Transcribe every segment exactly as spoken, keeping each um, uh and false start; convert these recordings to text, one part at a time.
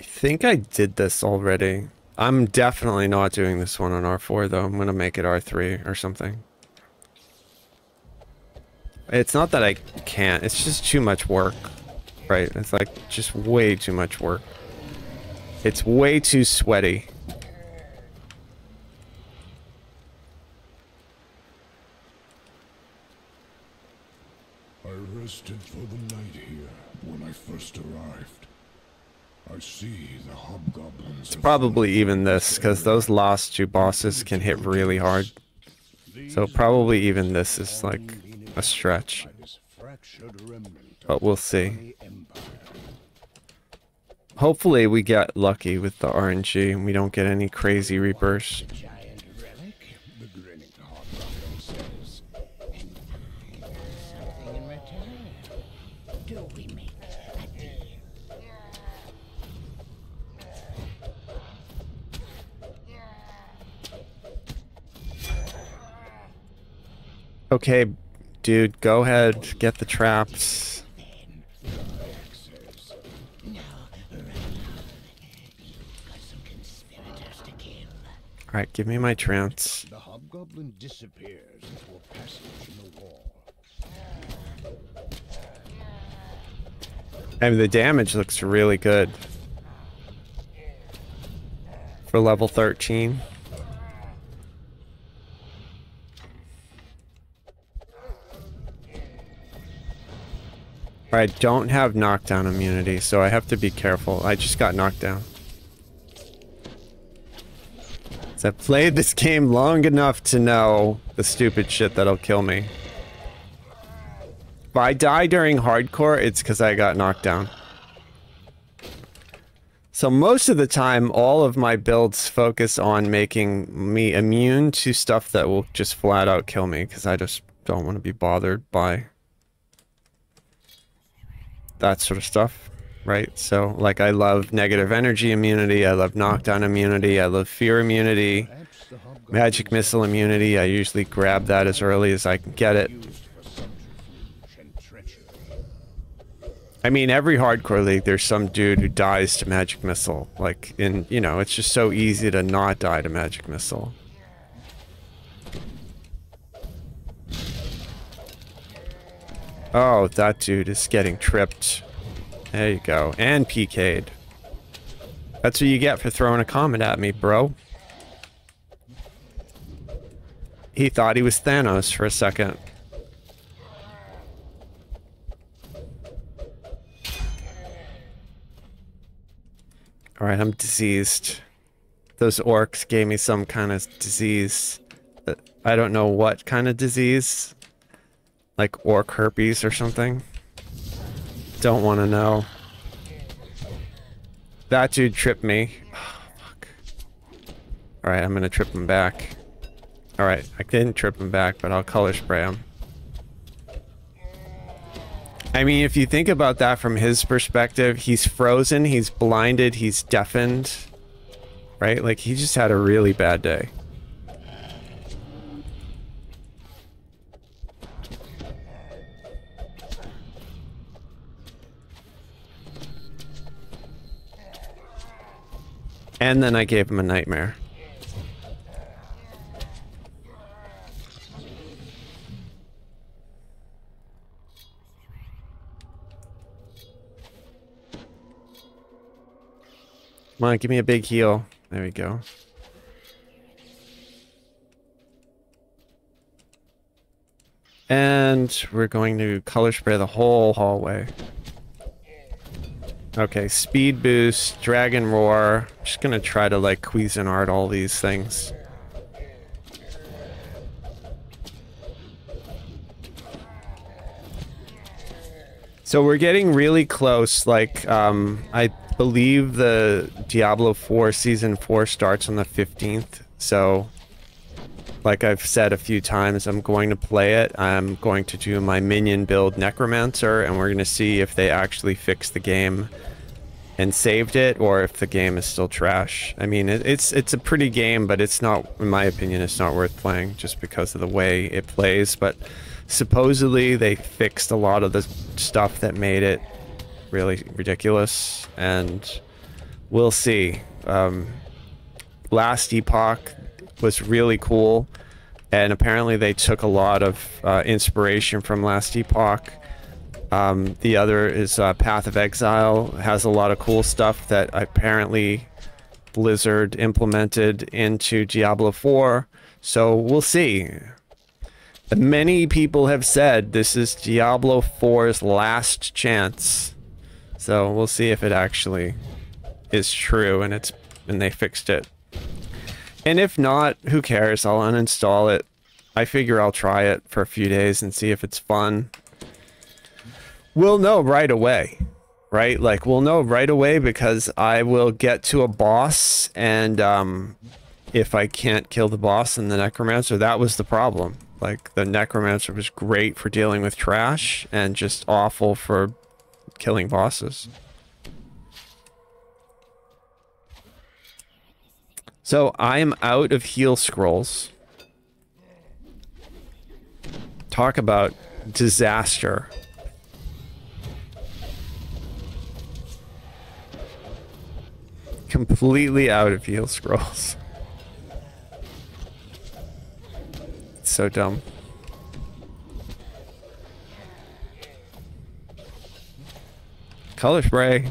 I think I did this already. I'm definitely not doing this one on R four, though. I'm going to make it R three or something. It's not that I can't. It's just too much work, right? It's like just way too much work. It's way too sweaty. I rested for the night here when I first arrived. I see the hobgoblins. It's probably even this, because those last two bosses can hit really hard. So probably even this is like a stretch. But we'll see. Hopefully we get lucky with the R N G and we don't get any crazy rebursts. Okay, dude, go ahead, get the traps. Alright, give me my trance. The hobgoblin disappears into a passage in the wall. I mean, the damage looks really good. For level thirteen. I don't have knockdown immunity, so I have to be careful. I just got knocked down. So I've played this game long enough to know the stupid shit that'll kill me. If I die during hardcore, it's because I got knocked down. So most of the time, all of my builds focus on making me immune to stuff that will just flat out kill me, because I just don't want to be bothered by that sort of stuff, right? So, like, I love negative energy immunity, I love knockdown immunity, I love fear immunity, magic missile immunity. I usually grab that as early as I can get it. I mean, every hardcore league, there's some dude who dies to magic missile. Like, in, you know, it's just so easy to not die to magic missile. Oh, that dude is getting tripped. There you go. And P K'd. That's what you get for throwing a comment at me, bro. He thought he was Thanos for a second. Alright, I'm diseased. Those orcs gave me some kind of disease. I don't know what kind of disease. Like orc herpes or something. Don't want to know. That dude tripped me. Oh, fuck. Alright, I'm gonna trip him back. Alright, I didn't trip him back, but I'll color spray him. I mean, if you think about that from his perspective, he's frozen, he's blinded, he's deafened. Right? Like, he just had a really bad day. And then I gave him a nightmare. Come on, give me a big heal. There we go. And we're going to color spray the whole hallway. Okay, speed boost, dragon roar. I'm just gonna try to like Cuisinart all these things. So we're getting really close. Like, um, I believe the Diablo four Season four starts on the fifteenth. So, like I've said a few times, I'm going to play it. I'm going to do my minion build Necromancer, and we're gonna see if they actually fix the game and saved it, or if the game is still trash. I mean, it, it's it's a pretty game, but it's not, in my opinion, it's not worth playing just because of the way it plays. But supposedly they fixed a lot of the stuff that made it really ridiculous, and we'll see. Um, Last Epoch was really cool, and apparently they took a lot of uh, inspiration from Last Epoch. Um, the other is uh, Path of Exile. Has a lot of cool stuff that apparently Blizzard implemented into Diablo four, so we'll see. Many people have said this is Diablo four's last chance, so we'll see if it actually is true and it's and they fixed it. And if not, who cares? I'll uninstall it. I figure I'll try it for a few days and see if it's fun. We'll know right away, right? Like, we'll know right away because I will get to a boss, and um, if I can't kill the boss and the Necromancer, that was the problem. Like, the Necromancer was great for dealing with trash and just awful for killing bosses. So, I am out of heal scrolls. Talk about disaster. Completely out of heal scrolls. It's so dumb. Color spray.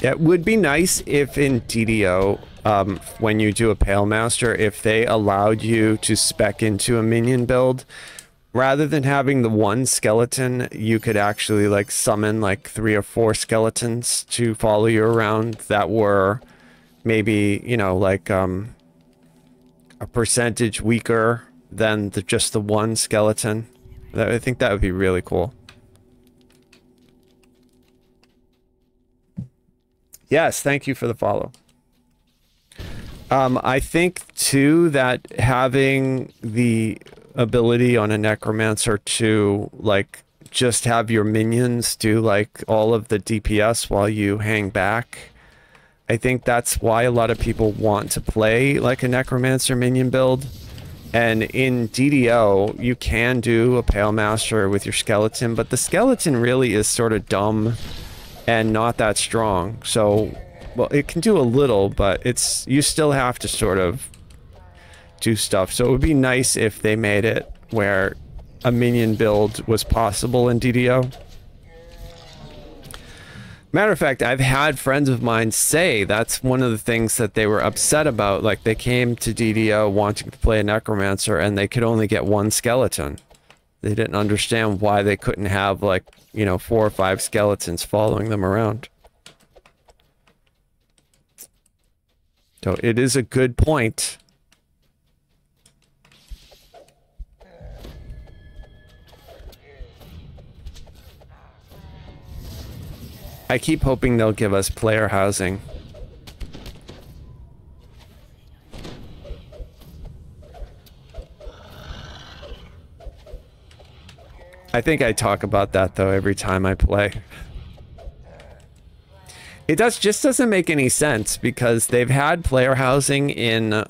It would be nice if in D D O, um, when you do a Pale Master, if they allowed you to spec into a minion build. Rather than having the one skeleton, you could actually, like, summon, like, three or four skeletons to follow you around that were maybe, you know, like, um, a percentage weaker than the, just the one skeleton. That, I think that would be really cool. Yes, thank you for the follow. Um, I think, too, that having the ability on a Necromancer to, like, just have your minions do, like, all of the D P S while you hang back, I think that's why a lot of people want to play, like, a Necromancer minion build. And in D D O, you can do a Pale Master with your skeleton, but the skeleton really is sort of dumb and not that strong. So, well, it can do a little, but it's, you still have to sort of do stuff. So it would be nice if they made it where a minion build was possible in D D O. Matter of fact, I've had friends of mine say that's one of the things that they were upset about. Like, they came to D D O wanting to play a Necromancer and they could only get one skeleton. They didn't understand why they couldn't have, like, you know, four or five skeletons following them around. So it is a good point. I keep hoping they'll give us player housing. I think I talk about that, though, every time I play. It does, just doesn't make any sense, because they've had player housing in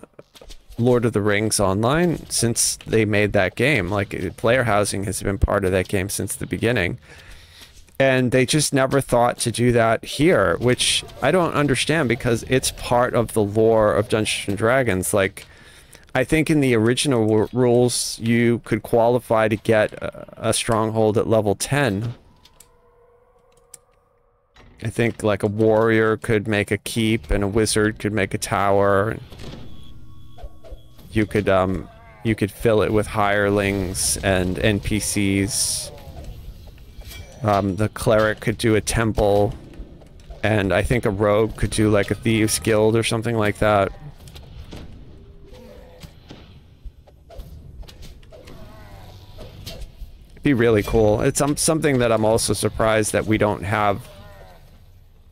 Lord of the Rings Online since they made that game. Like, player housing has been part of that game since the beginning. And they just never thought to do that here, which I don't understand, because it's part of the lore of Dungeons and Dragons. Like, I think in the original rules, you could qualify to get a, a stronghold at level ten. I think, like, a warrior could make a keep, and a wizard could make a tower. You could, um, you could fill it with hirelings and N P Cs. Um, the cleric could do a temple, and I think a rogue could do, like, a thieves guild or something like that. Be really cool. It's um, something that I'm also surprised that we don't have,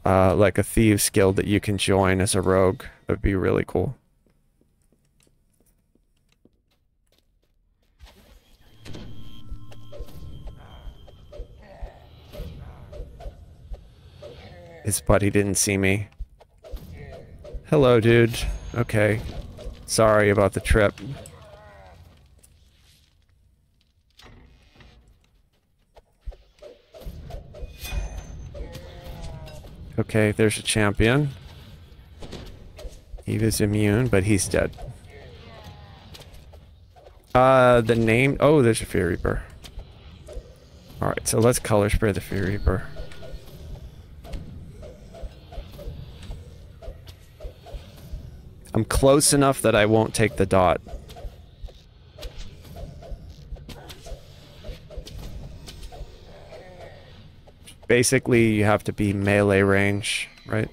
uh, like, a thieves guild that you can join as a rogue. That'd be really cool. His buddy didn't see me. Hello, dude. Okay. Sorry about the trip. Okay, there's a champion. He was immune, but he's dead. Uh, the name... Oh, there's a Fear Reaper. Alright, so let's color spray the Fear Reaper. I'm close enough that I won't take the dot. Basically, you have to be melee range, right?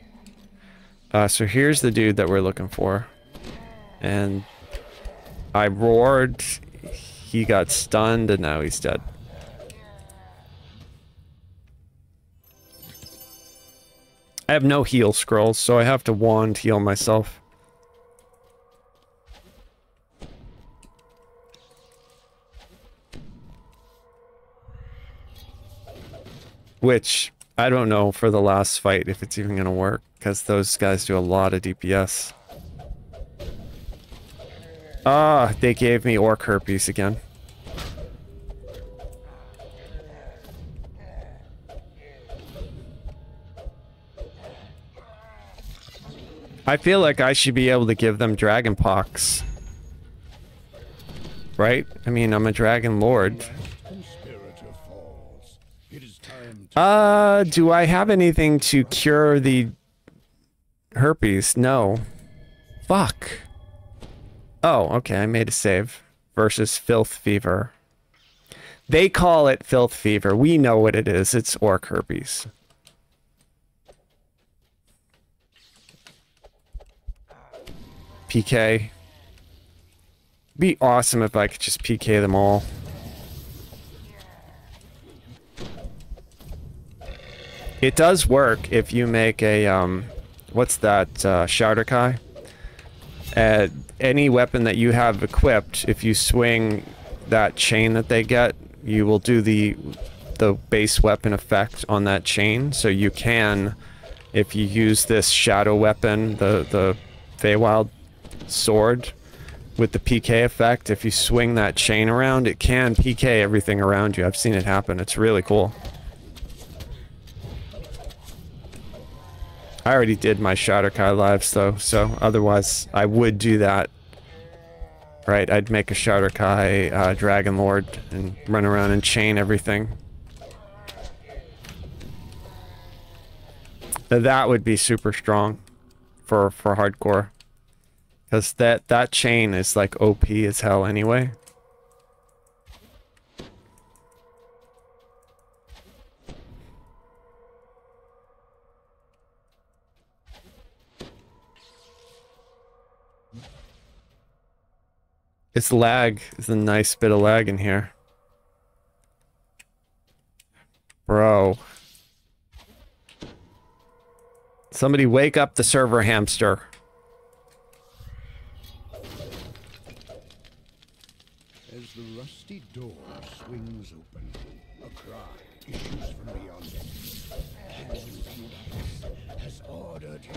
Uh, so here's the dude that we're looking for. And I roared, he got stunned, and now he's dead. I have no heal scrolls, so I have to wand heal myself. Which, I don't know for the last fight if it's even going to work, because those guys do a lot of D P S. Ah, they gave me orc herpes again. I feel like I should be able to give them dragon pox. Right? I mean, I'm a dragon lord. Uh, do I have anything to cure the herpes? No. Fuck. Oh, okay, I made a save. Versus filth fever. They call it filth fever. We know what it is. It's orc herpes. P K. Be awesome if I could just P K them all. It does work if you make a, um, what's that, uh, Shadar-kai? Uh, any weapon that you have equipped, if you swing that chain that they get, you will do the, the base weapon effect on that chain. So you can, if you use this shadow weapon, the, the Feywild sword, with the P K effect, if you swing that chain around, it can P K everything around you. I've seen it happen. It's really cool. I already did my Shadar-kai lives though, so otherwise I would do that. Right, I'd make a Shadar-kai uh, Dragon Lord and run around and chain everything. Now that would be super strong for, for hardcore. Because that, that chain is like O P as hell anyway. It's lag. It's a nice bit of lag in here. Bro. Somebody wake up the server hamster. As the rusty door swings open, a cry issues from beyond it. Has ordered your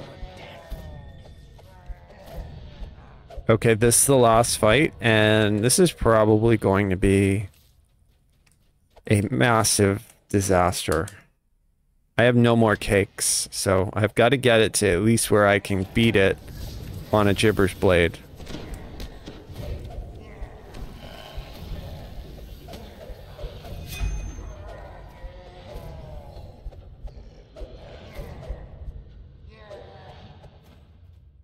Okay, this is the last fight, and this is probably going to be a massive disaster. I have no more cakes, so I've got to get it to at least where I can beat it on a gibber's blade.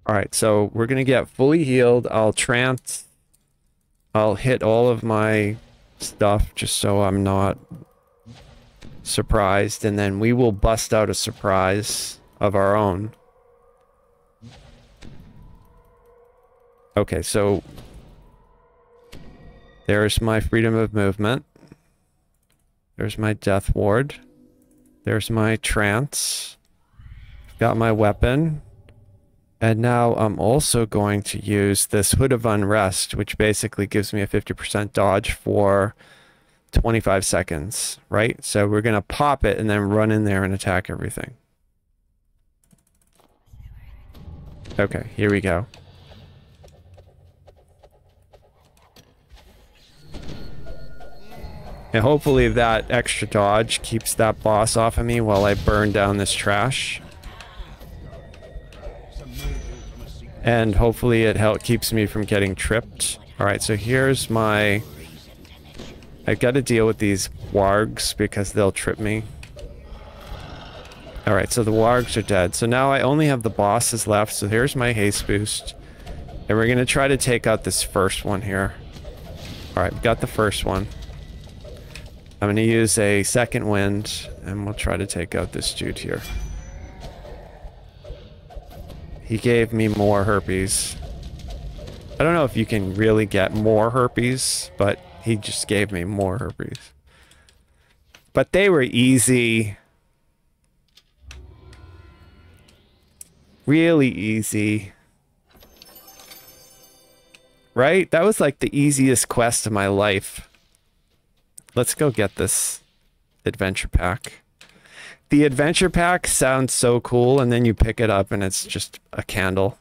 Alright, so we're gonna get fully healed. I'll trance. I'll hit all of my stuff just so I'm not surprised, and then we will bust out a surprise of our own. Okay, so there's my freedom of movement. There's my death ward. There's my trance. I've got my weapon. And now I'm also going to use this Hood of Unrest, which basically gives me a fifty percent dodge for twenty-five seconds, right? So we're going to pop it and then run in there and attack everything. Okay, here we go. And hopefully that extra dodge keeps that boss off of me while I burn down this trash. and hopefully it help keeps me from getting tripped. Alright, so here's my... I've got to deal with these wargs because they'll trip me. Alright, so the wargs are dead. So now I only have the bosses left, so here's my haste boost. And we're going to try to take out this first one here. Alright, we've got the first one. I'm going to use a second wind, and we'll try to take out this dude here. He gave me more herpes. I don't know if you can really get more herpes, but he just gave me more herpes. But they were easy. Really easy. Right? That was like the easiest quest of my life. Let's go get this adventure pack. The adventure pack sounds so cool, and then you pick it up and it's just a candle.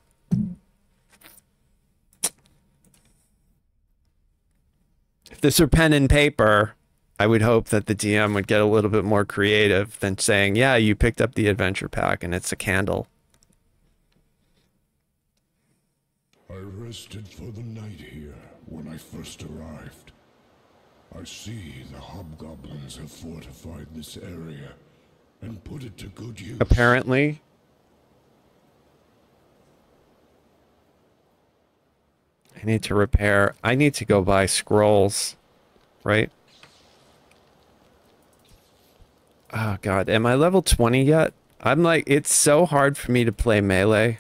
If this were pen and paper, I would hope that the D M would get a little bit more creative than saying, yeah, you picked up the adventure pack and it's a candle. I rested for the night here when I first arrived. I see the hobgoblins have fortified this area and put it to good use. Apparently. I need to repair. I need to go buy scrolls, right? Oh god, am I level twenty yet? I'm like, it's so hard for me to play melee.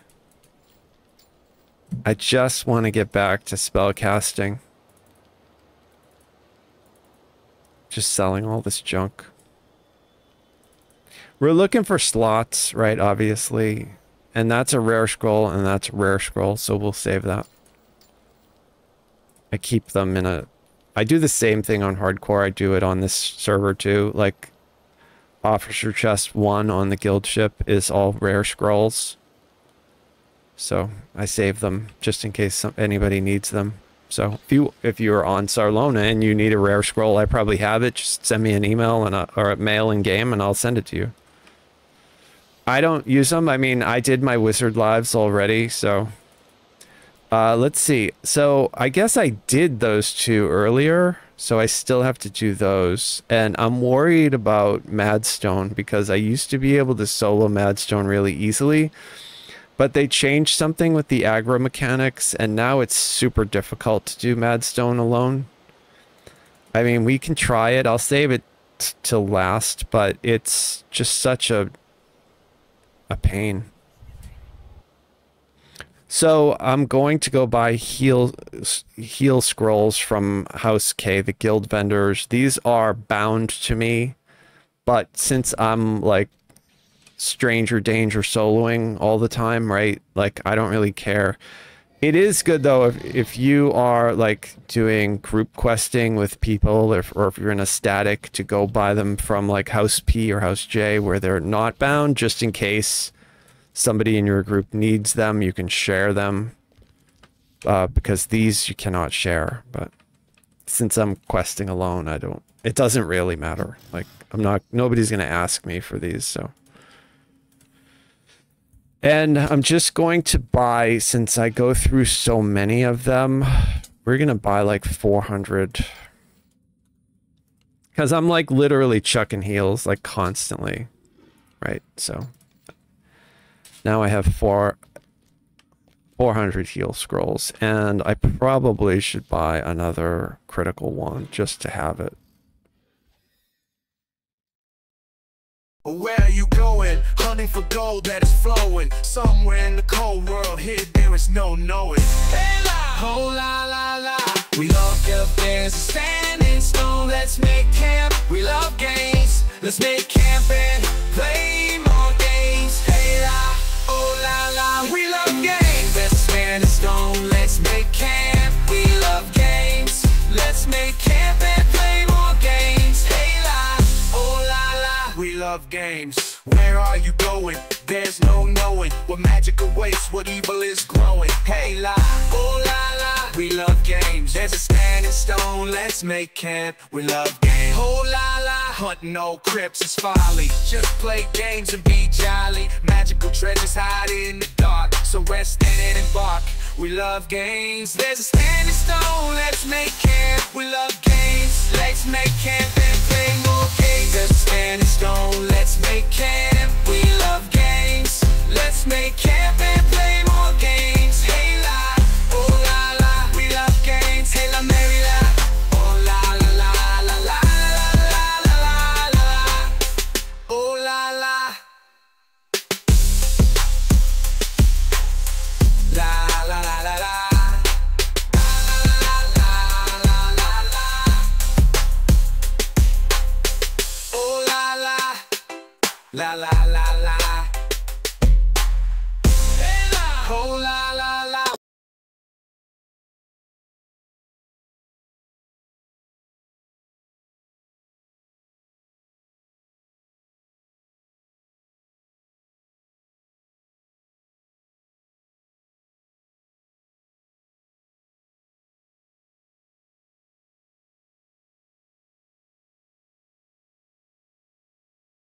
I just want to get back to spellcasting. Just selling all this junk. We're looking for slots, right, obviously. And that's a rare scroll, and that's a rare scroll, so we'll save that. I keep them in a... I do the same thing on hardcore, I do it on this server too. Like, Officer Chest one on the guild ship is all rare scrolls. So, I save them, just in case some, anybody needs them. So, if you if you're on Sarlona and you need a rare scroll, I probably have it. Just send me an email and a, or a mail in game, and I'll send it to you. I don't use them. I mean, I did my wizard lives already, so... Uh, let's see. So, I guess I did those two earlier, so I still have to do those. And I'm worried about Madstone, because I used to be able to solo Madstone really easily. But they changed something with the aggro mechanics, and now it's super difficult to do Madstone alone. I mean, we can try it. I'll save it till last, but it's just such a a pain. So I'm going to go buy heal heal scrolls from House K, the guild vendors. These are bound to me, but since I'm like stranger danger soloing all the time, right? Like, I don't really care. It is good though if, if you are like doing group questing with people, or, or if you're in a static, to go buy them from like House P or House J where they're not bound, just in case somebody in your group needs them. You can share them, uh, because these you cannot share, but since I'm questing alone, I don't, it doesn't really matter. Like, I'm not, nobody's gonna ask me for these, so. And I'm just going to buy, since I go through so many of them, we're going to buy like four hundred. Because I'm like literally chucking heals like constantly. Right, so. Now I have four, four hundred heal scrolls. And I probably should buy another critical wand just to have it. Where are you going? Hunting for gold that is flowing somewhere in the cold world. Here there is no knowing. Hey la, oh la la la. We love up there's a standing stone. Let's make camp. We love games. Let's make camp and play more games. Hey la, oh la la. We love games. There's a standing stone. Let's make camp. We love games. Let's make camp and play more games. Hey la, oh la la. We love games. Where are you going? There's no knowing what magic awaits, what evil is growing. Hey la, oh la la. We love games. There's a standing stone. Let's make camp. We love games. whole la la, hunt no crypts is folly. Just play games and be jolly. Magical treasures hide in the dark, so rest in it and bark. We love games. There's a standing stone, let's make camp. We love games, let's make camp and play more games. There's a standing stone, let's make camp. We love games, let's make camp and play more games. Hey la, oh la la, we love games. Hey la Mary la, oh la la la la la la la la la, oh la la la. La la la.